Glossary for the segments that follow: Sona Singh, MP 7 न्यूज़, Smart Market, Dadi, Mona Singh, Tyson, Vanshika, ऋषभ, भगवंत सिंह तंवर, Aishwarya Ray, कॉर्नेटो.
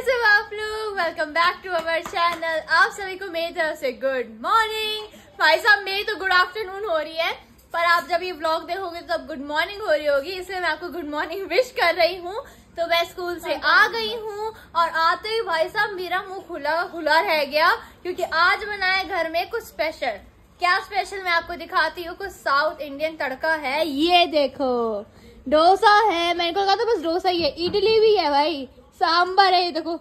कैसे हो आप लोग। Welcome back to our channel. आप सभी को मेरी तरफ से गुड मॉर्निंग। भाई साहब मेरी तो गुड आफ्टरनून हो रही है, पर आप जब ये व्लॉग देखोगे तो अब गुड मॉर्निंग हो रही होगी, इसलिए मैं आपको गुड मॉर्निंग विश कर रही हूँ। तो मैं स्कूल से आ गई हूँ और आते ही भाई साहब मेरा मुंह खुला रह गया, क्योंकि आज बनाया घर में कुछ स्पेशल। क्या स्पेशल मैं आपको दिखाती हूँ। कुछ साउथ इंडियन तड़का है, ये देखो डोसा है। मैंने को कहा था बस डोसा ही है, इडली भी है भाई, सांबर है, ये देखो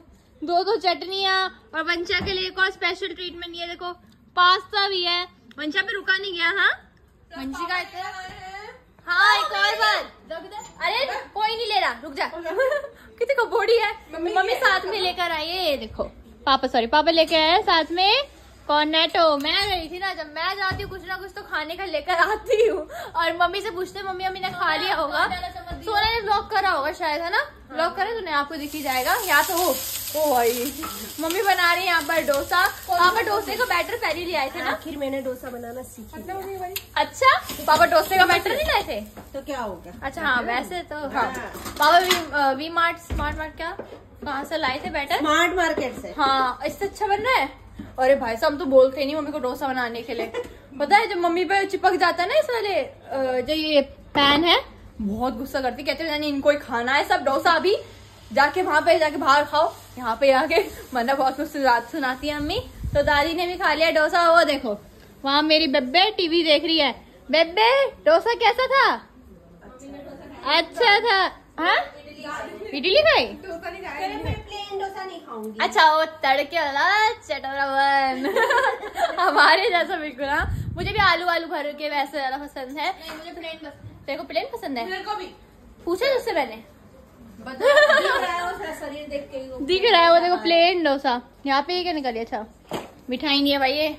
दो चटनियाँ, और वंशा के लिए एक और स्पेशल ट्रीटमेंट, ये देखो पास्ता भी है। वंशा पे रुका नहीं गया। हाँ वंशिका हाँ एक और बात, अरे कोई नहीं ले रहा, रुक जा कितनी कबोड़ी है। मम्मी साथ में लेकर आई है, ये देखो पापा सॉरी पापा लेकर आए साथ में कॉर्नेटो। मैं गई थी ना, जब मैं जाती हूँ कुछ ना कुछ तो खाने का लेकर आती हूँ, और मम्मी से पूछते मम्मी ने खा लिया होगा। सोना ने ब्लॉक करा होगा शायद, है ना, ब्लॉक करे तो आपको दिखी जाएगा या तो हो। ओ भाई मम्मी बना रही है यहाँ पर डोसा। पापा डोसे का बैटर पहले ले आए थे ना। आखिर मैंने डोसा बनाना सीख लिया। अच्छा पापा डोसे का बैटर नहीं लाए थे तो क्या होगा। अच्छा हाँ वैसे तो हाँ पापा स्मार्ट मार्केट क्या कहाँ से लाए थे बैटर, स्मार्ट मार्केट से। हाँ इससे अच्छा बन रहा है। अरे भाई साहब हम तो बोलते नहीं मम्मी को डोसा बनाने के लिए। पता है जब मम्मी पे चिपक जाता है ना इस वाले जो ये पैन है, बहुत गुस्सा करती, कहते हैं इनको ही खाना है सब डोसा, अभी जाके वहाँ पे जाके बाहर खाओ, यहाँ पे आके मना बहुत कुछ सुनाती है अम्मी। तो दादी ने भी खा लिया डोसा। वो देखो वहाँ मेरी बेबे टीवी देख रही है। बेबे डोसा कैसा था? अच्छा था। हाँ इडली खाई, डोसा नहीं खाया। मैं प्लेन डोसा नहीं खाऊंगी। अच्छा वो तड़के वाला चटोरा बन हमारे जैसा बिल्कुल। हाँ मुझे भी आलू भर के वैसे ज्यादा पसंद है। मुझे प्लेन, तेरे को प्लेन पसंद है? मेरे को भी। पूछा उससे मैंने, दिख रहा है वो देखो प्लेन डोसा। यहाँ पे ये क्या निकली? अच्छा मिठाई नहीं है भाई, ये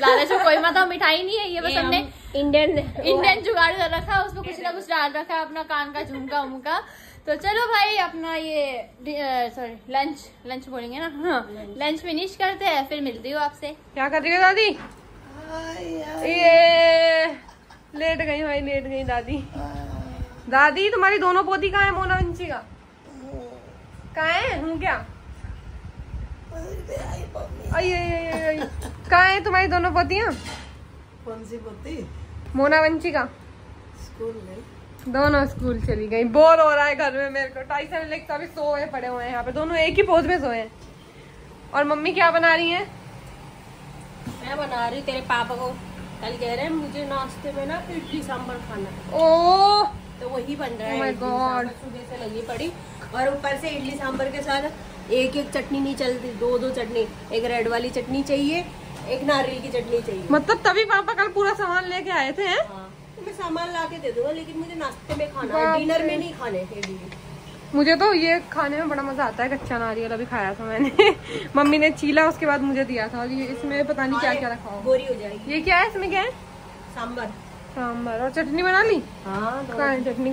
लालच में कोई मत, मिठाई नहीं है ये, बस हमने इंडियन जुगाड़ कर रखा, उसमें कुछ ना कुछ डाल रखा है अपना कान का झुमका उमका। तो चलो भाई अपना ये सॉरी लंच बोलेंगे ना, हाँ लंच फिनिश करते हैं, फिर मिलती हूँ आपसे। क्या कर रही हो दादी? ये लेट गई भाई, लेट गई दादी। दादी तुम्हारी दोनों पोती कहाँ है? मोना वंशिका कहाँ है? हूँ क्या कहाँ है तुम्हारी दोनों पोतियाँ? कौन सी पोती? मोना वंशिका स्कूल गई, दोनों स्कूल चली गई। बोर हो रहा है घर में मेरे को। टाइसन लेके अभी सोए पड़े हुए हैं यहाँ पे, दोनों एक ही पोज में सोए हैं। और मम्मी क्या बना रही है? मैं बना रही तेरे पापा को, कल कह रहे हैं मुझे नाश्ते में ना इडली सांभर खाना है। ओह तो वही बन रहा है। सुबह से लगी पड़ी, और ऊपर से इडली सांभर के साथ एक चटनी नहीं चलती, दो चटनी, एक रेड वाली चटनी चाहिए, एक नारियल की चटनी चाहिए। मतलब तभी पापा कल पूरा सामान लेके आए थे। हाँ। तो मैं सामान ला के दे दूंगा, लेकिन मुझे नाश्ते में खाना है, डिनर में नहीं खाने थे। मुझे तो ये खाने में बड़ा मजा आता है। कच्चा नारियल अभी खाया था मैंने मम्मी ने चीला, उसके बाद मुझे दिया था। और ये इसमें पता नहीं क्या क्या रखा हो, गोरी हो जाएगी। ये क्या है? इसमें क्या है? सांभर और चटनी बना ली। हाँ चटनी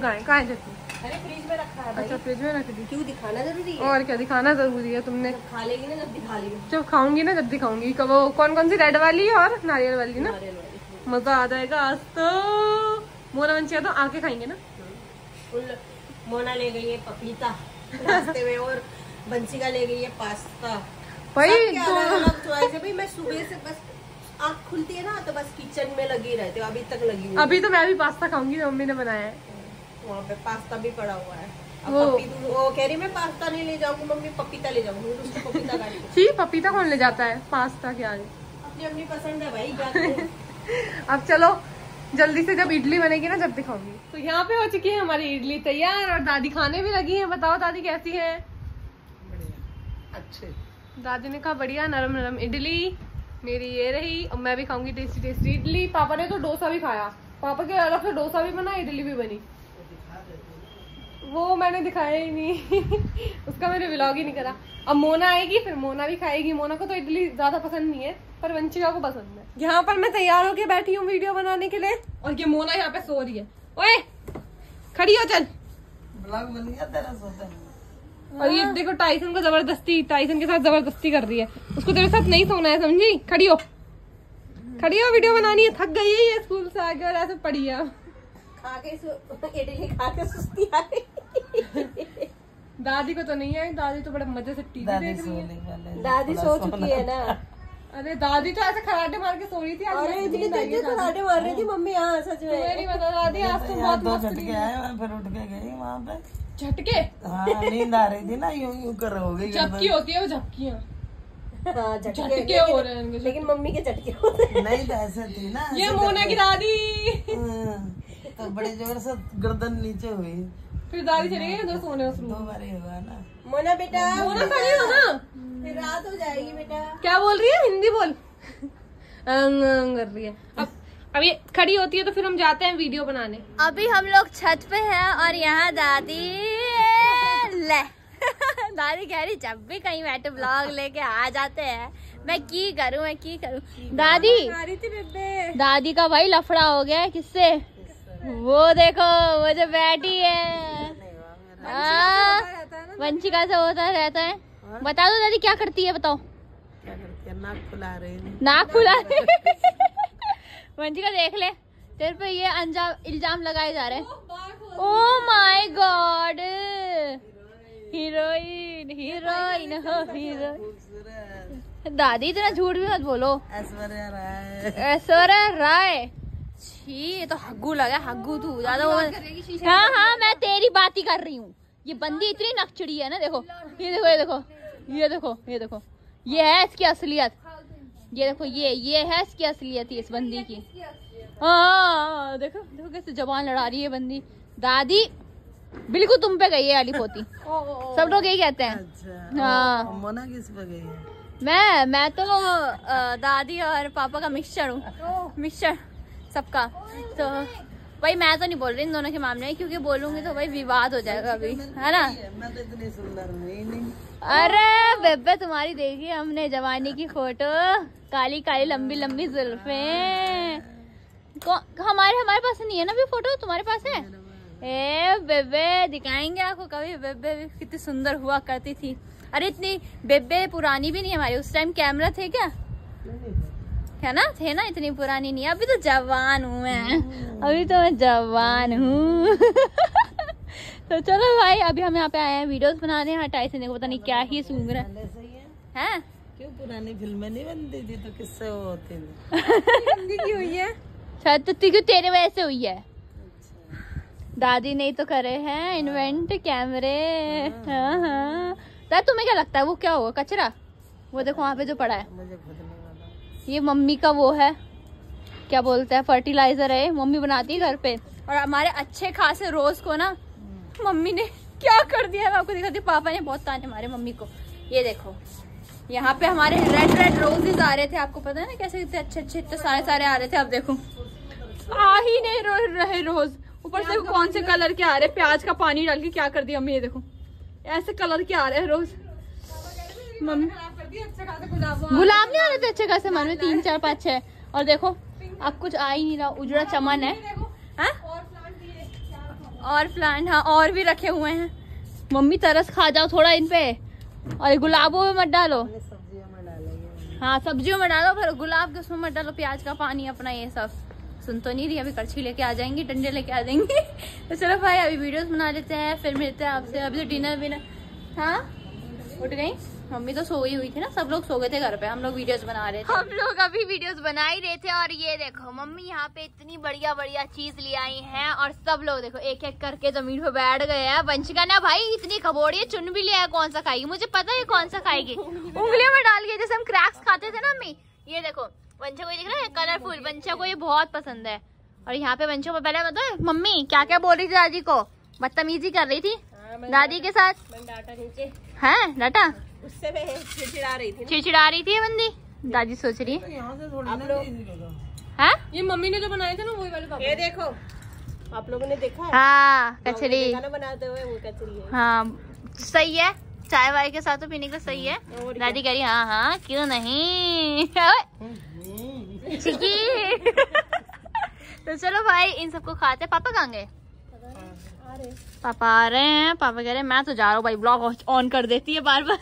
कहाँ है? चटनी अरे फ्रिज में रखा है। अच्छा फ्रिज में रख दी। क्यों? दिखाना जरूरी है। और क्या दिखाना जरूरी है? तुमने खा लेगी ना जब दिखा लेगी, जब खाऊंगी ना जब दिखाऊंगी। वो कौन कौन सी? रेड वाली और नारियल वाली ना, मजा आ जाएगा। आज तो मोना वंशिका तो आके खाएंगे ना। मोना ले गई है पपीता रास्ते में, और वंशिका ले गई है पास्ता। भाई मैं सुबह से बस आँख खुलती है ना तो बस किचन में लगी रहती हूँ, अभी तक लगी हुई। अभी तो मैं भी पास्ता खाऊंगी, मम्मी ने बनाया है, वहाँ पे पास्ता भी पड़ा हुआ है। अब वो कह रही मैं पास्ता नहीं ले जाऊंगी मम्मी, पपीता ले जाऊंगी। उसको पपीता खा रही। पपीता कौन ले जाता है पास्ता के आगे? अपनी अपनी पसंद है भाई। अब चलो जल्दी से, जब इडली बनेगी ना जब दिखाऊंगी। तो यहाँ पे हो चुकी है हमारी इडली तैयार, और दादी खाने भी लगी है। बताओ दादी कैसी है? बढ़िया, अच्छे। दादी ने कहा बढ़िया नरम नरम इडली। मेरी ये रही, और मैं भी खाऊंगी टेस्टी टेस्टी इडली। पापा ने तो डोसा भी खाया, पापा के अलग से डोसा भी बना, इडली भी बनी। वो मैंने दिखाया ही नहीं उसका मैंने व्लॉग ही नहीं करा। अब मोना आएगी फिर मोना भी खाएगी। मोना को तो इडली ज्यादा पसंद नहीं है, पर वंशिका को पसंद है। यहाँ पर मैं तैयार होके बैठी हूँ वीडियो बनाने के लिए, और ये मोना यहाँ पे सो रही है। ओए खड़ी हो, चल ब्लॉग बन गया तेरा, सोता है। और ये देखो टाइसन को जबरदस्ती, टाइसन के साथ जबरदस्ती कर रही है, उसको तेरे साथ नहीं सोना है समझी। खड़ी हो वीडियो बनानी है। थक गई है ये स्कूल से आके, और ऐसे पड़ी है, खा के इडली खा के सुस्ती आ गई दादी को तो नहीं है, दादी तो बड़े मजे से टीवी देख रही है। दादी सो चुकी है ना। अरे दादी तो ऐसे खराटे मार के सो रही थी। अरे इतनी तेज खराटे मार रही थी मम्मी। हाँ सच में मेरी बता दादी आज तो बहुत मस्त थी। फिर उठ के गई वहाँ पे झटके। हाँ नींद आ रही थी ना, यूं यूं कर रहोगे। झपकी होती है वो झपकियाँ। हाँ झटके हो रहे हैं लेकिन मम्मी के झटके हो रहे हैं। नहीं ऐसे थी ना ये मोना की दादी। तो बड़े जोर से गर्दन नीचे हुई। फिर दादी चली गई दो सोने उस रूम। दो बार हुआ ना। मोना बेटा मोना खड़ी हो ना, फिर रात हो जाएगी बेटा। क्या बोल रही है हिंदी बोल। अंग कर रही है। अब ये खड़ी होती है तो फिर हम जाते हैं वीडियो बनाने। अभी हम लोग छत पे हैं और यहाँ दादी दादी कह रही जब भी कहीं बैठे ब्लॉग लेके आ जाते हैं। मैं की करूँ दादी। दादी का भाई लफड़ा हो गया है किससे। वो देखो वो जो बैठी है वंशिका से होता रहता है। बता दो दादी क्या करती है। बताओ क्या करती है। नाक फुला रही है। नाक फुला रही वंशिका देख ले तेरे पे ये इल्जाम लगाए जा रहे हैं। Oh my god heroine heroine हो हीरोइन। दादी इतना झूठ भी मत बोलो। ऐश्वर्या राय ऐश्वर्या राय। छी ये तो हग्गू लगा। हग्गू तू ज्यादा। हाँ हाँ मैं तेरी बात ही कर रही हूँ। ये बंदी इतनी नकचड़ी है ना। देखो ये देखो ये देखो ये देखो ये देखो ये है इसकी असलियत। ये देखो ये है इसकी असलियत इस बंदी की। हाँ देखो देखो कैसे जबान लड़ा रही है बंदी। दादी बिल्कुल तुम पे गई है वाली पोती। सब लोग यही कहते हैं। हाँ मोना किस पे गई है। मैं तो दादी और पापा का मिक्सचर हूँ। मिक्सचर सबका। तो भाई मैं तो नहीं बोल रही इन दोनों के मामले में क्योंकि बोलूंगी तो भाई विवाद हो जाएगा अभी है ना। मैं तो इतनी सुंदर हूं ही नहीं। अरे बेबे तुम्हारी देखी हमने जवानी की फोटो। काली काली लंबी लंबी जुल्फें। हमारे पास नहीं है ना भी फोटो। तुम्हारे पास है। ए बेबे दिखाएंगे आपको कभी। बेबे कितनी सुंदर हुआ करती थी। अरे इतनी बेबे पुरानी भी नहीं हमारी। उस टाइम कैमरा थे क्या है ना इतनी पुरानी नहीं। अभी तो जवान हूँ मैं। अभी तो मैं जवान हूँ तो चलो भाई अभी हम यहाँ पे आए हैं वीडियोस बनाने। हाँ टाइसन देखो पता नहीं क्या ही सूंघ रहा है। क्यों पुरानी फिल्में नहीं बनती थी तो किससे होती है। शायद तो क्यों तेरे वजह से हुई है। दादी नहीं तो करे हैं इन्वेंट कैमरे। हाँ हाँ दादा तुम्हें क्या लगता है वो क्या होगा कचरा। वो देखो वहाँ पे जो पड़ा है ये मम्मी का वो है क्या बोलते हैं फर्टिलाइजर है। मम्मी बनाती है घर पे। और हमारे अच्छे खासे रोज को ना मम्मी ने क्या कर दिया है मैं आपको दिखाती हूँ। पापा ने बहुत ताने मारे मम्मी को। ये देखो यहाँ पे हमारे रेड रेड रोजेज आ रहे थे। आपको पता है ना कैसे इतने अच्छे इतने सारे सारे आ रहे थे। आप देखो आ ही नहीं रहे रोज। ऊपर से कौन से कलर के आ रहे। प्याज का पानी डाल के क्या कर दिया मम्मी। ये देखो ऐसे कलर के आ रहे हैं रोज। मम्मी गुलाब नहीं आ रहे थे अच्छे खासे मन में 3 4 5 6। और देखो अब कुछ आ ही नहीं रहा। उजड़ा चमन है और प्लांट। हाँ और भी रखे हुए हैं। मम्मी तरस खा जाओ थोड़ा इन पे। और गुलाबों में मत डालो। हाँ सब्जियों में डालो पर गुलाब के उसमें मत डालो। प्याज का पानी अपना ये सब सुन तो नहीं रही। अभी करछी लेके आ जाएंगी डंडे लेके आ जाएंगी। तो चलो भाई अभी वीडियोस बना लेते हैं फिर मिलते हैं आपसे। अभी तो डिनर विनर। हाँ उठ गई मम्मी तो सो गई हुई थी ना। सब लोग सो गए थे घर पे। हम लोग वीडियोस बना रहे थे। हम लोग अभी वीडियोस बना ही रहे थे। और ये देखो मम्मी यहाँ पे इतनी बढ़िया बढ़िया चीज ले आई हैं। और सब लोग देखो एक एक करके जमीन पे बैठ गए हैं। वंशिका ना भाई इतनी खबोड़ी है चुन भी लिया है। कौन सा खाएगी मुझे पता है। कौन सा खाएगी उंगलियों में डाल के जैसे हम क्रैक्स खाते थे ना मम्मी। ये देखो वंशा को दिख रहा है कलरफुल। वंशा को ये बहुत पसंद है। और यहाँ पे वंशा को पहले मतलब मम्मी क्या क्या बोल रही थी। दादी को बदतमीजी कर रही थी दादी के साथ। है डाटा उससे मैं चिड़चिड़ा रही थी बंदी। दादी सोच रही है ये मम्मी ने जो बनाए थे ना वही वाले पापा। ये देखो आप लोगों ने देखा है। हाँ कचरी बनाते हुए वो कचरी है। हाँ सही है चाय वाय के साथ तो पीने का सही है। दादी कह रही हाँ हाँ क्यों नहीं। तो चलो भाई इन सबको खाते। पापा कहाँ गए। पापा आ रहे हैं। पापा कह रहे हैं मैं तो जा रहा हूँ भाई। ब्लॉग ऑन कर देती है बार बार।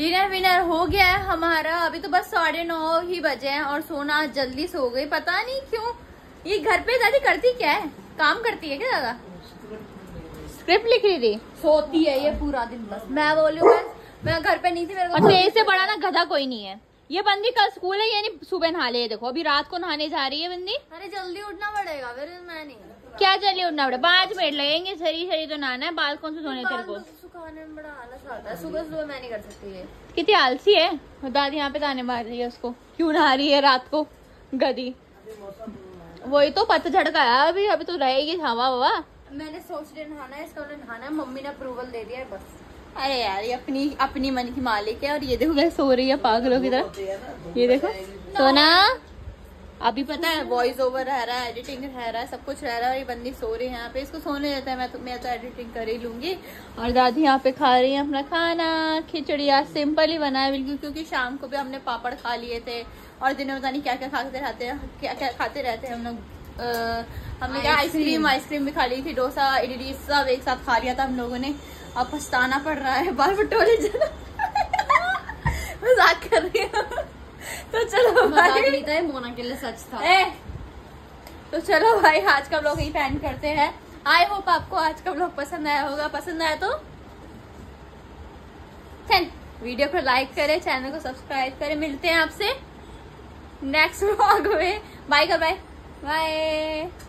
डिनर विनर हो गया है हमारा। अभी तो बस 9:30 ही बजे हैं। और सोना जल्दी सो गई पता नहीं क्यों। ये घर पे दादी करती क्या है। काम करती है क्या दादा। स्क्रिप्ट लिख रही थी, सोती है ये पूरा दिन। बस मैं बोलूँ बस मैं घर पे नहीं थी, मेरे को अच्छा इससे बड़ा ना गधा कोई नहीं है। ये बंदी कल स्कूल है यानी सुबह नहा ले, देखो अभी रात को नहाने जा रही है बंदी। अरे जल्दी उठना पड़ेगा, मैं नहीं क्या जल्दी उठना पड़ेगा, 5 मिनट लगेंगे, सही सही तो नहाना है, बाल कौन से धोने तेरे को। सुखाने में बड़ा आलस आता है, सुबह सुबह मैं नहीं कर सकती है। कितनी आलसी है, दादी यहाँ पे ताने मार रही है उसको, क्यों नहा रही है रात को गधी। वही तो पतझड़ का आया अभी, अभी तो रहेगी हवा हवा। मैंने सोच लिया नहाना है, इसका नहाना है, मम्मी ने अप्रूवल दे दिया है बस। अरे यार ये अपनी अपनी मन की मालिक है। और ये देखो कैसे सो रही है पागलों की तरह, ये देखो सोना। अभी पता है वॉइस ओवर रह रहा है, एडिटिंग रह रहा है, सब कुछ रह रहा है, और ये बंदी सो रही है यहाँ पे, इसको सोने देता है। मैं तो एडिटिंग कर ही लूंगी। और दादी यहाँ पे खा रही है अपना खाना, खिचड़ी आज सिंपल ही बना है बिल्कुल, क्योंकि शाम को भी हमने पापड़ खा लिए थे और दिन में पता नहीं क्या क्या खाते रहते हैं हम लोग। हमने क्या आइसक्रीम भी खा ली थी, डोसा इडली सब एक साथ खा लिया था हम लोगों ने। अब पछताना पड़ रहा है, बाल बटोले मजाक कर रही हूँ। तो चलो भाई है, मोना के लिए सच था। तो चलो भाई आज का व्लॉग यहीं पे एंड करते हैं। आई होप आपको आज का व्लॉग पसंद आया होगा, पसंद आया तो वीडियो को लाइक करें, चैनल को सब्सक्राइब करें। मिलते हैं आपसे नेक्स्ट व्लॉग में, बाय का बाय बाय।